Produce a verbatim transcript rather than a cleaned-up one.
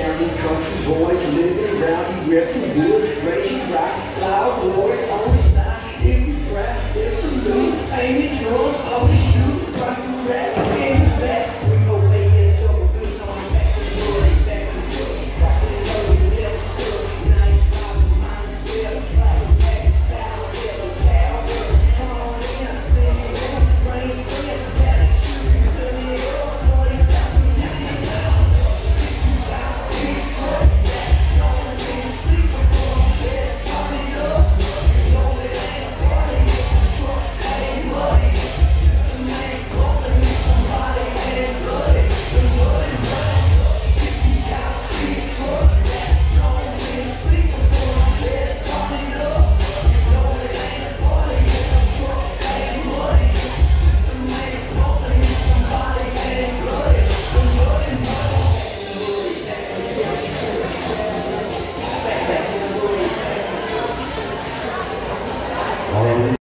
county, country, boys, living, rowdy, ripping, good, raging, rock, loud, glory.